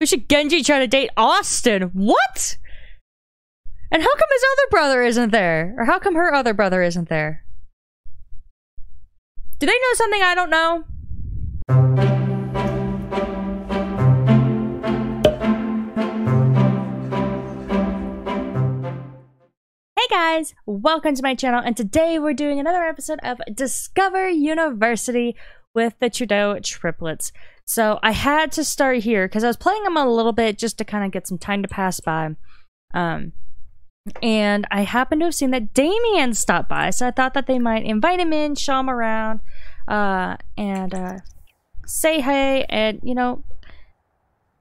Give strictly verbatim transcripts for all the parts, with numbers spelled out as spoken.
We should Genji try to date Austin. What? And how come his other brother isn't there? Or how come her other brother isn't there? Do they know something I don't know? Hey guys, welcome to my channel, and today we're doing another episode of Discover University with the Trudeau triplets. So I had to start here because I was playing them a little bit just to kind of get some time to pass by. Um, and I happened to have seen that Damien stopped by, so I thought that they might invite him in, show him around, uh, and uh, say hey, and you know,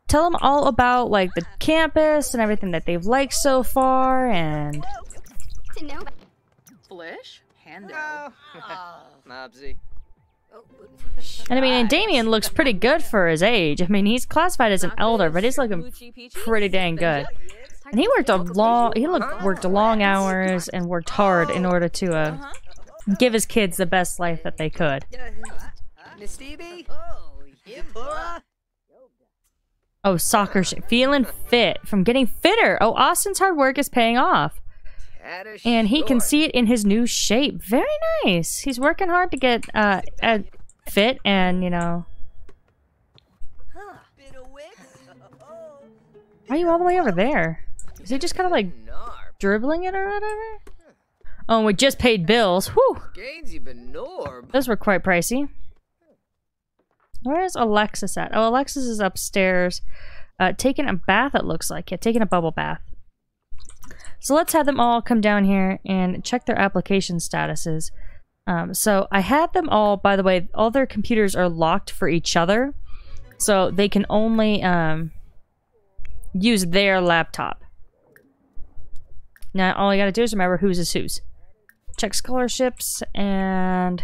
tell him all about like the campus and everything that they've liked so far. And Flish? Hando. Oh. Mobsy. And I mean, and Damien looks pretty good for his age. I mean, he's classified as an elder, but he's looking pretty dang good. And he worked a long, he looked, worked long hours and worked hard in order to uh, give his kids the best life that they could. Oh, soccer shit. Feeling fit from getting fitter. Oh, Austin's hard work is paying off. And he can see it in his new shape. Very nice. He's working hard to get uh, uh, fit and, you know... Why are you all the way over there? Is he just kind of like dribbling it or whatever? Oh, we just paid bills. Whew. Those were quite pricey. Where is Alexis at? Oh, Alexis is upstairs. Uh, taking a bath, it looks like. Yeah, taking a bubble bath. So let's have them all come down here and check their application statuses. Um, so I had them all, by the way, all their computers are locked for each other. So they can only um, use their laptop. Now all I gotta do is remember whose is whose. Check scholarships and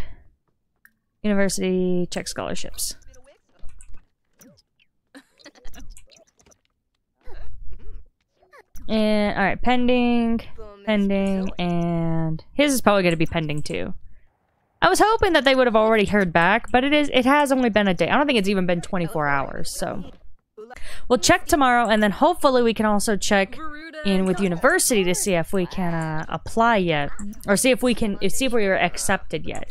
university, check scholarships. And all right, pending, pending, and his is probably going to be pending too. I was hoping that they would have already heard back, but it is—it has only been a day. I don't think it's even been twenty-four hours. So we'll check tomorrow, and then hopefully we can also check in with university to see if we can uh, apply yet, or see if we can, if, see if we are accepted yet.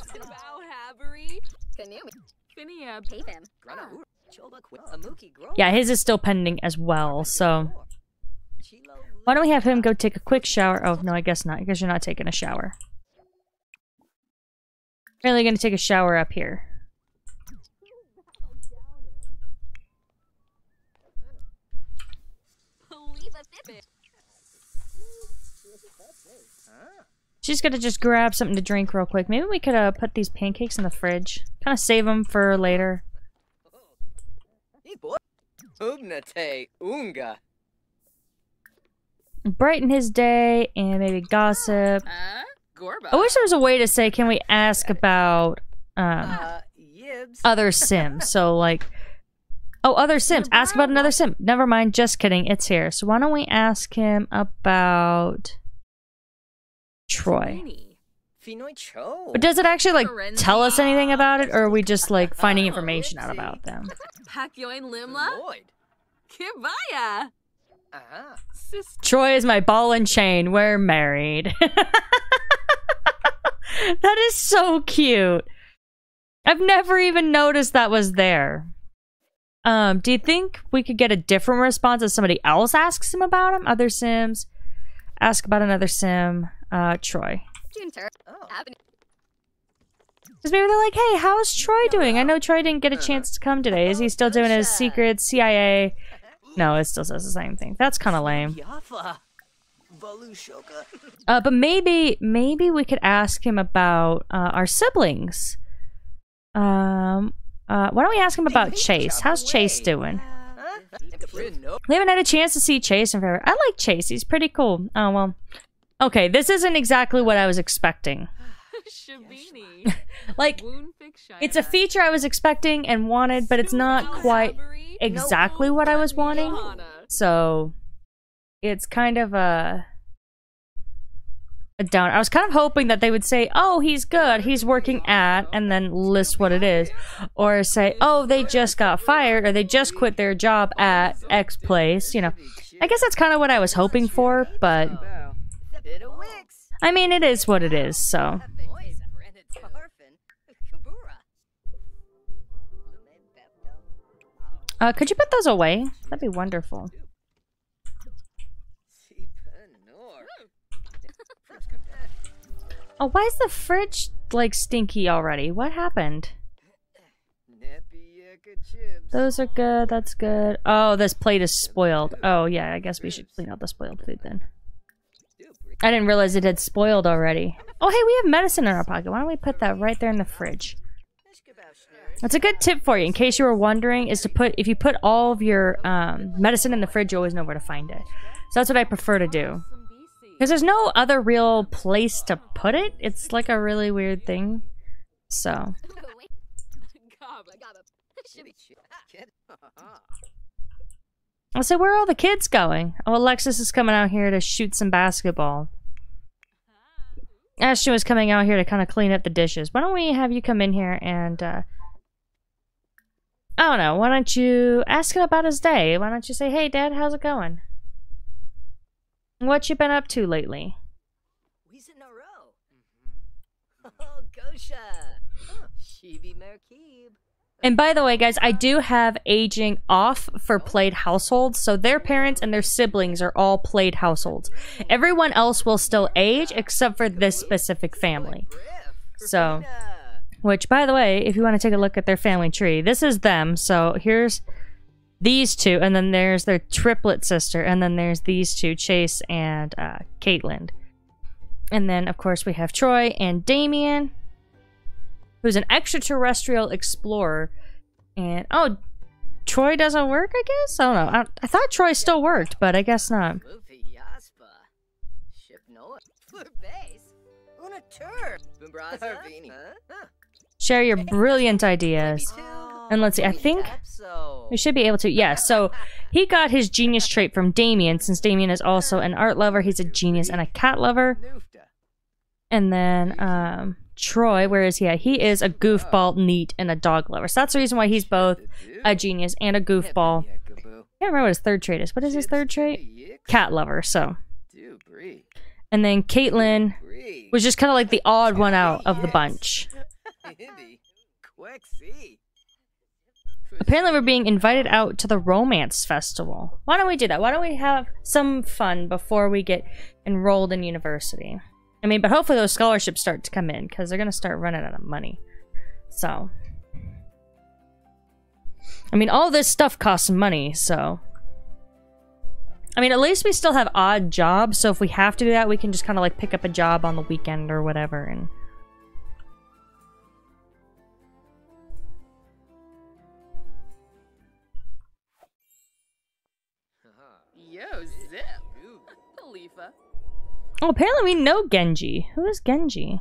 Yeah, his is still pending as well. So. Why don't we have him go take a quick shower? Oh, no, I guess not. I guess you're not taking a shower. Really going to take a shower up here. She's going to just grab something to drink real quick. Maybe we could uh, put these pancakes in the fridge. Kind of save them for later. Brighten his day and maybe gossip. Uh, I wish there was a way to say, can we ask about um, uh, other sims? So like, oh, other sims. Ask about another sim. Never mind. Just kidding. It's here. So why don't we ask him about Troy? But does it actually like tell us anything about it, or are we just like finding information out about them? Uh-huh. Troy is my ball and chain. We're married. That is so cute. I've never even noticed that was there. Um, do you think we could get a different response if somebody else asks him about him? Other sims. Ask about another sim. Uh, Troy. Because maybe they're like, hey, how's Troy doing? I know Troy didn't get a chance to come today. Is he still doing his secret C I A? No, it still says the same thing. That's kind of lame. Uh, but maybe, maybe we could ask him about uh, our siblings. Um, uh, why don't we ask him about Chase? How's Chase doing? We haven't had a chance to see Chase in forever. I like Chase. He's pretty cool. Oh, well. Okay, this isn't exactly what I was expecting. Like, it's a feature I was expecting and wanted, but it's not quite exactly what I was wanting. So, it's kind of a... down. I was kind of hoping that they would say, oh, he's good, he's working at, and then list what it is. Or say, oh, they just got fired, or they just quit their job at X place, you know. I guess that's kind of what I was hoping for, but... I mean, it is what it is, so... Uh, could you put those away? That'd be wonderful. Oh, why is the fridge, like, stinky already? What happened? Those are good, that's good. Oh, this plate is spoiled. Oh, yeah, I guess we should clean out the spoiled food then. I didn't realize it had spoiled already. Oh, hey, we have medicine in our pocket. Why don't we put that right there in the fridge? That's a good tip for you, in case you were wondering, is to put, if you put all of your um, medicine in the fridge, you always know where to find it. So that's what I prefer to do. Because there's no other real place to put it. It's like a really weird thing. So. I said, where are all the kids going? Oh, Alexis is coming out here to shoot some basketball. Ashton was coming out here to kind of clean up the dishes. Why don't we have you come in here and... Uh, I don't know. Why don't you ask him about his day? Why don't you say, hey, Dad, how's it going? What you been up to lately? And by the way, guys, I do have aging off for played households, so their parents and their siblings are all played households. Everyone else will still age except for this specific family. So, which, by the way, if you want to take a look at their family tree, this is them. So here's these two, and then there's their triplet sister, and then there's these two, Chase and uh, Caitlin. And then, of course, we have Troy and Damien, who's an extraterrestrial explorer. And, oh, Troy doesn't work, I guess? I don't know. I, I thought Troy still worked, but I guess not. Share your brilliant ideas. And let's see, I think we should be able to. Yeah, so he got his genius trait from Damien, since Damien is also an art lover. He's a genius and a cat lover. And then um, Troy, where is he at? He is a goofball, neat, and a dog lover. So that's the reason why he's both a genius and a goofball. I can't remember what his third trait is. What is his third trait? Cat lover, so. And then Caitlin was just kind of like the odd one out of the bunch. Apparently we're being invited out to the romance festival. Why don't we do that? Why don't we have some fun before we get enrolled in university? I mean, but hopefully those scholarships start to come in, because they're going to start running out of money. So. I mean, all this stuff costs money, so. I mean, at least we still have odd jobs, so if we have to do that, we can just kind of like pick up a job on the weekend or whatever and... Oh, apparently we know Genji. Who is Genji?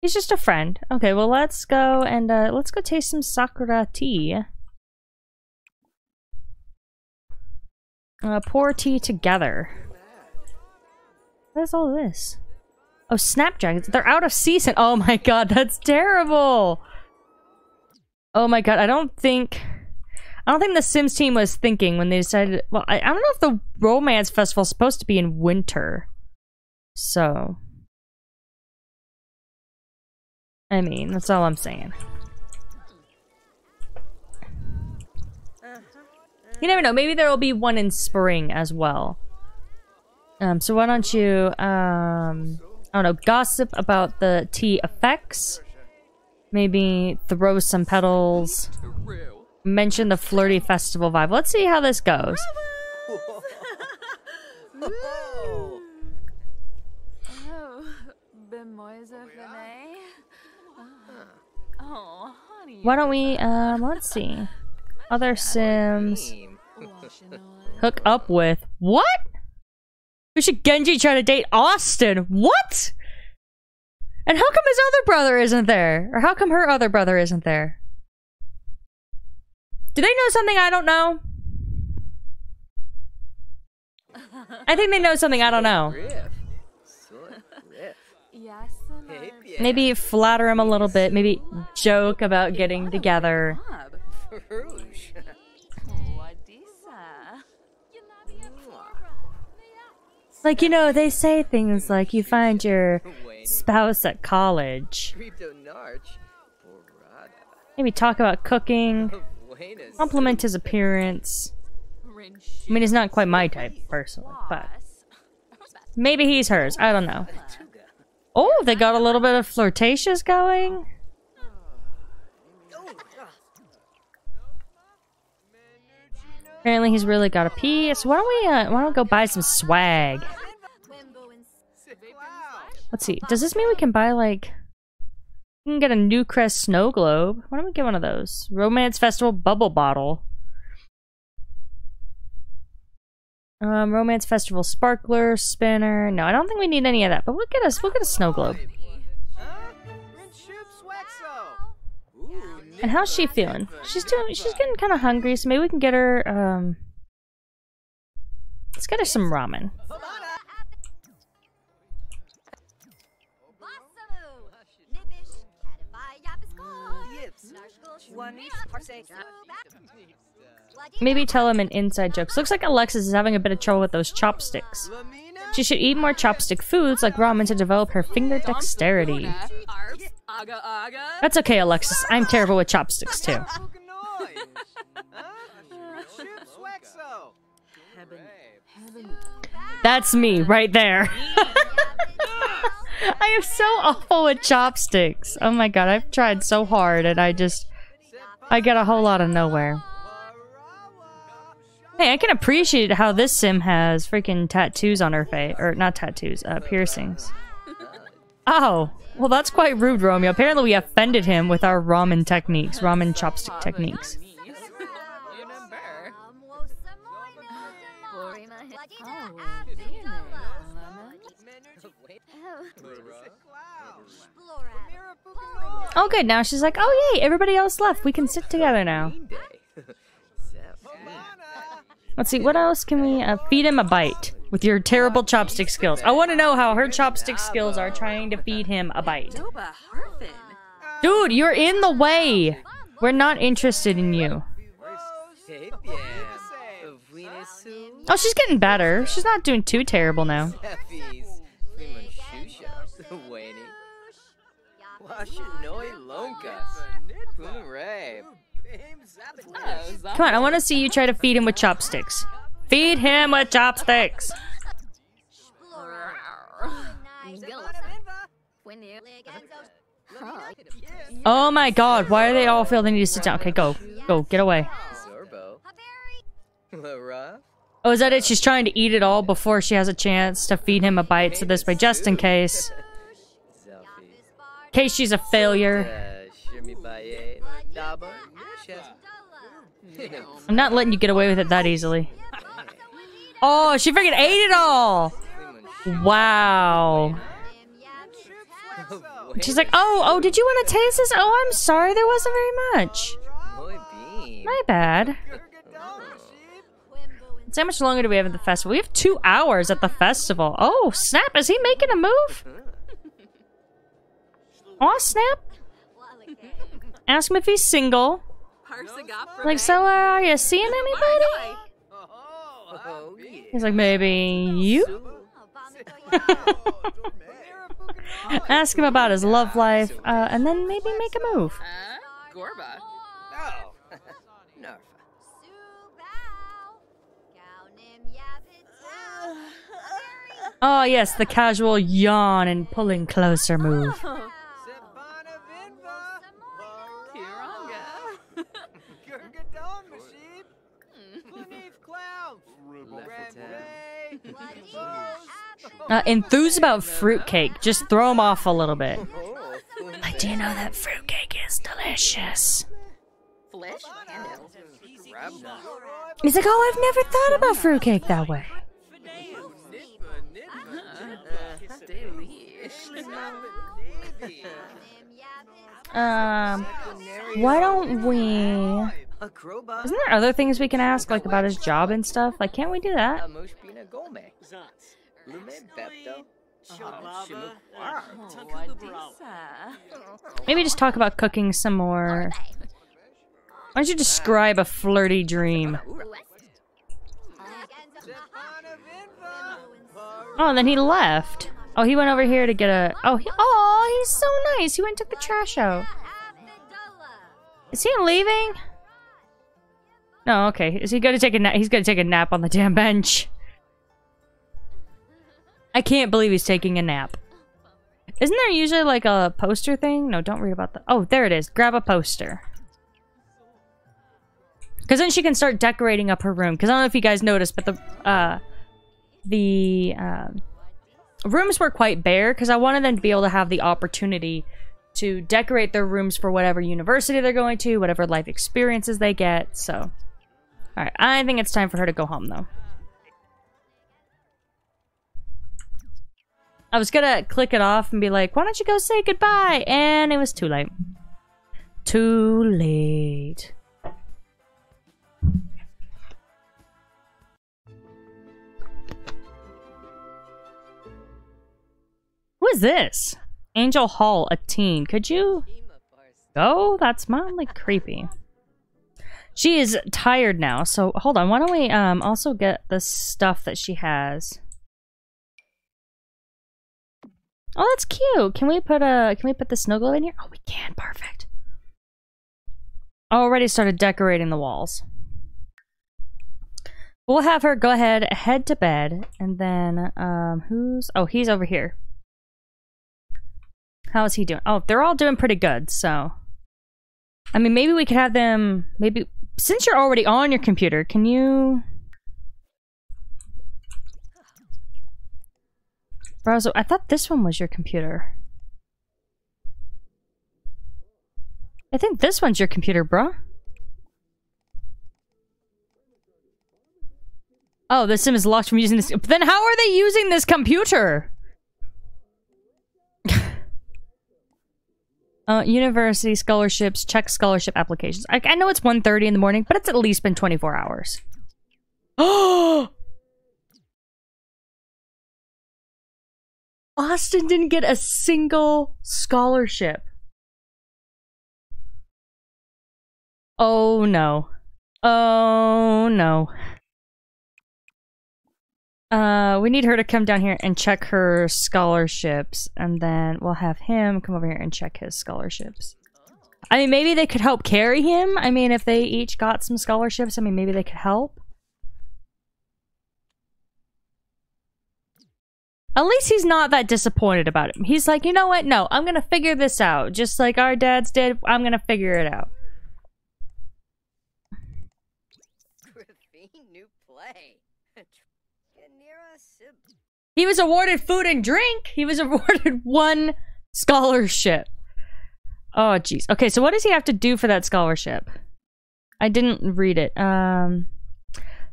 He's just a friend. Okay, well let's go and uh, let's go taste some sakura tea. Uh, pour tea together. What is all this? Oh, snapdragons. They're out of season. Oh my god, that's terrible. Oh my god, I don't think... I don't think the Sims team was thinking when they decided... Well, I, I don't know if the Romance Festival is supposed to be in winter. So... I mean, that's all I'm saying. You never know, maybe there will be one in spring as well. Um, so why don't you... Um, I don't know, gossip about the tea effects. Maybe throw some petals. Mention the flirty festival vibe. Let's see how this goes. Why don't we, um, let's see. Other Sims. Hook up with. What? We should Genji try to date Austin. What? And how come his other brother isn't there? Or how come her other brother isn't there? Do they know something I don't know? I think they know something I don't know. Maybe flatter him a little bit, maybe joke about getting together. Like, you know, they say things like, you find your spouse at college. Maybe talk about cooking, compliment his appearance. I mean, he's not quite my type, personally, but maybe he's hers, I don't know. Oh, they got a little bit of flirtatious going? Apparently he's really gotta pee, so why don't we, uh, why don't we go buy some swag? Let's see, does this mean we can buy, like... We can get a Newcrest snow globe. Why don't we get one of those? Romance Festival bubble bottle. Um, Romance Festival sparkler, spinner. No, I don't think we need any of that, but we'll get us we'll get a snow globe. And how's she feeling? She's doing she's getting kinda hungry, so maybe we can get her um let's get her some ramen. Maybe tell him an inside joke. Looks like Alexis is having a bit of trouble with those chopsticks. She should eat more chopstick foods like ramen to develop her finger dexterity. That's okay, Alexis. I'm terrible with chopsticks, too. That's me, right there. I am so awful with chopsticks. Oh my god, I've tried so hard and I just... I get a whole lot of nowhere. Hey, I can appreciate how this sim has freaking tattoos on her face. Or, not tattoos, uh, piercings. Oh, well that's quite rude, Romeo. Apparently we offended him with our ramen techniques. Ramen chopstick techniques. Oh good, now she's like, oh yay, everybody else left, we can sit together now. Let's see, what else can we, uh, feed him a bite with your terrible chopstick skills. I want to know how her chopstick skills are trying to feed him a bite. Dude, you're in the way! We're not interested in you. Oh, she's getting better. She's not doing too terrible now. Come on, I want to see you try to feed him with chopsticks. Feed him with chopsticks! Oh my god, why do they all feel they need to sit down? Okay, go. Go, get away. Oh, is that it? She's trying to eat it all before she has a chance to feed him a bite, so this way, just in case. In case she's a failure. I'm not letting you get away with it that easily. Oh, she freaking ate it all! Wow. She's like, oh, oh, did you want to taste this? Oh, I'm sorry, there wasn't very much. My bad. So how much longer do we have at the festival? We have two hours at the festival. Oh, snap, is he making a move? Oh, snap. Ask him if he's single. Like, so uh, are you seeing anybody? He's like, maybe you? Ask him about his love life, uh, and then maybe make a move. Oh yes, the casual yawn and pulling closer move. Uh, enthused about fruitcake. Just throw him off a little bit. Like, do you know that fruitcake is delicious? He's like, oh, I've never thought about fruitcake that way. Um, why don't we... Isn't there other things we can ask, like about his job and stuff? Like, can't we do that? Maybe just talk about cooking some more. Why don't you describe a flirty dream? Oh, and then he left. Oh, he went over here to get a... Oh, he... oh, he's so nice. He went and took the trash out. Is he leaving? No, okay. Is he gonna take a nap? He's gonna take a nap on the damn bench. I can't believe he's taking a nap. Isn't there usually like a poster thing? No, don't worry about that. Oh, there it is. Grab a poster. Because then she can start decorating up her room. Because I don't know if you guys noticed, but the... Uh, the... Uh, rooms were quite bare because I wanted them to be able to have the opportunity to decorate their rooms for whatever university they're going to, whatever life experiences they get, so... Alright, I think it's time for her to go home, though. I was gonna click it off and be like, why don't you go say goodbye? And it was too late. Too late. What is this? Angel Hall, a teen. Could you go? That's mildly creepy. She is tired now, so hold on. Why don't we um, also get the stuff that she has? Oh, that's cute. Can we put a? Can we put the snow globe in here? Oh, we can. Perfect. Already started decorating the walls. We'll have her go ahead, head to bed, and then um, who's? Oh, he's over here. How is he doing? Oh, they're all doing pretty good, so... I mean, maybe we could have them... Maybe... Since you're already on your computer, can you... Browser... I thought this one was your computer. I think this one's your computer, bruh. Oh, the sim is locked from using this... Then how are they using this computer? Uh, university scholarships, check scholarship applications. I, I know it's one thirty in the morning, but it's at least been twenty-four hours. Oh! Austin didn't get a single scholarship. Oh no. Oh no. Uh, we need her to come down here and check her scholarships, and then we'll have him come over here and check his scholarships. I mean, maybe they could help carry him. I mean, if they each got some scholarships, I mean, maybe they could help. At least he's not that disappointed about it. He's like, you know what? No, I'm gonna figure this out. Just like our dads did, I'm gonna figure it out. He was awarded food and drink. He was awarded one scholarship. Oh, jeez. Okay, so what does he have to do for that scholarship? I didn't read it. Um,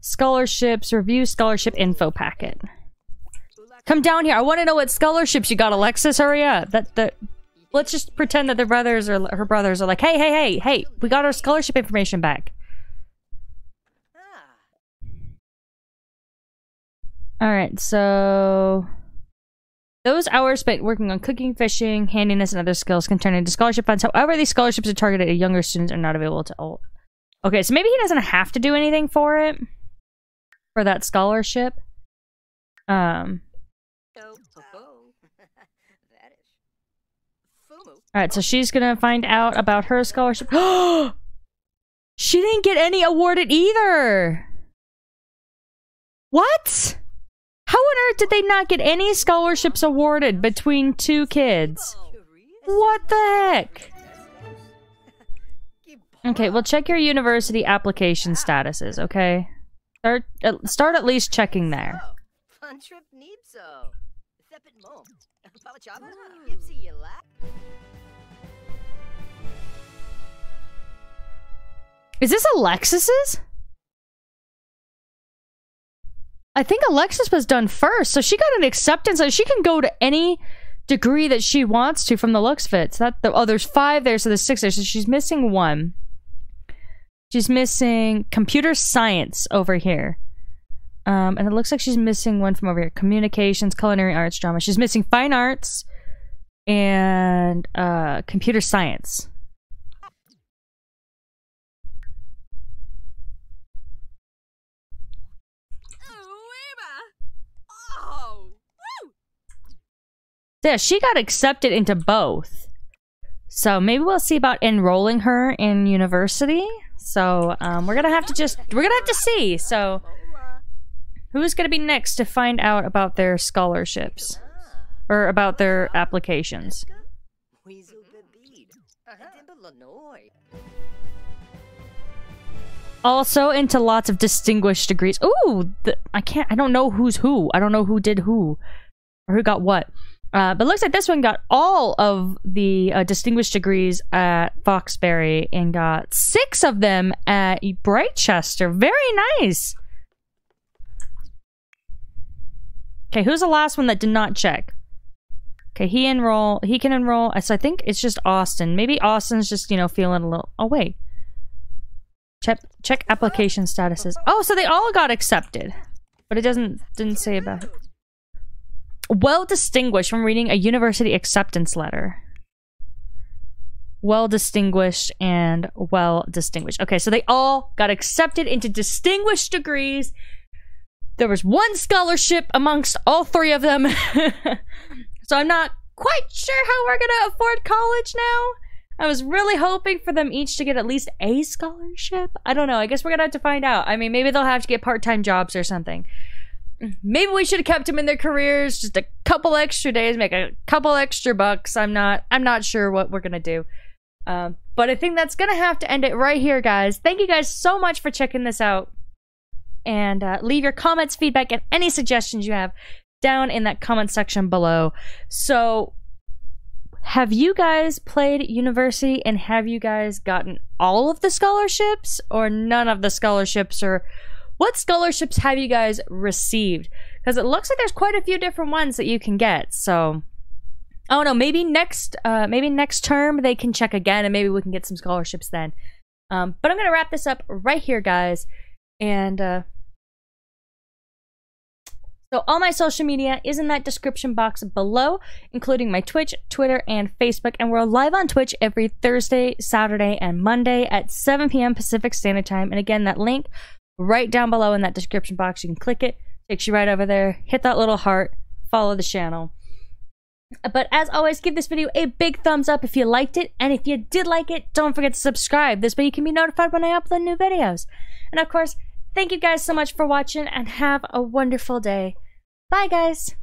scholarships, review scholarship info packet. Come down here. I want to know what scholarships you got, Alexis. Hurry up. That the. Let's just pretend that their brothers or her brothers are like, hey, hey, hey, hey, we got our scholarship information back. Alright, so... Those hours spent working on cooking, fishing, handiness, and other skills can turn into scholarship funds. However, these scholarships are targeted at younger students and not available to old. Okay, so maybe he doesn't have to do anything for it. For that scholarship. Um. Alright, so she's gonna find out about her scholarship. She didn't get any awarded either! What? How on earth did they not get any scholarships awarded between two kids? What the heck? Okay, well, check your university application statuses, okay? Start, uh, start at least checking there. Is this Alexis's? I think Alexis was done first, so she got an acceptance. She can go to any degree that she wants to from the looks of it. So that the, oh, there's five there, so there's six there. So she's missing one. She's missing computer science over here. Um, and it looks like she's missing one from over here. Communications, culinary arts, drama. She's missing fine arts and uh, computer science. Yeah, she got accepted into both. So maybe we'll see about enrolling her in university. So um, we're gonna have to just, we're gonna have to see. So who's gonna be next to find out about their scholarships? Or about their applications? Also into lots of distinguished degrees. Ooh, the, I can't, I don't know who's who. I don't know who did who. Or who got what. Uh, but it looks like this one got all of the uh, distinguished degrees at Foxbury and got six of them at Brightchester. Very nice. Okay, who's the last one that did not check? Okay, he enroll. He can enroll. So I think it's just Austin. Maybe Austin's just, you know, feeling a little... Oh, wait. Check, check application statuses. Oh, so they all got accepted. But it doesn't didn't say about it. Well distinguished from reading a university acceptance letter. Well distinguished and well distinguished. Okay, so they all got accepted into distinguished degrees. There was one scholarship amongst all three of them. So I'm not quite sure how we're gonna afford college now. I was really hoping for them each to get at least a scholarship. I don't know. I guess we're gonna have to find out. I mean, maybe they'll have to get part-time jobs or something. Maybe we should have kept them in their careers just a couple extra days, make a couple extra bucks. I'm not I'm not sure what we're gonna do. Um, but I think that's gonna have to end it right here, guys. Thank you guys so much for checking this out. And uh, leave your comments, feedback, and any suggestions you have down in that comment section below. So have you guys played university and have you guys gotten all of the scholarships or none of the scholarships, or what scholarships have you guys received? Because it looks like there's quite a few different ones that you can get. So, I don't know. Maybe next, uh, maybe next term they can check again, and maybe we can get some scholarships then. Um, but I'm gonna wrap this up right here, guys. And uh, so all my social media is in that description box below, including my Twitch, Twitter, and Facebook. And we're live on Twitch every Thursday, Saturday, and Monday at seven p m Pacific Standard Time. And again, that link. Right down below in that description box. You can click it, takes you right over there, hit that little heart, follow the channel. But as always, give this video a big thumbs up if you liked it, and if you did like it, don't forget to subscribe. This way you can be notified when I upload new videos. And of course, thank you guys so much for watching, and have a wonderful day. Bye, guys!